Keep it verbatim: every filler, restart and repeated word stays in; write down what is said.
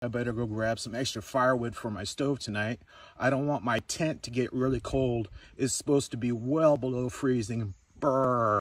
I better go grab some extra firewood for my stove tonight. I don't want my tent to get really cold. It's supposed to be well below freezing. Brrr.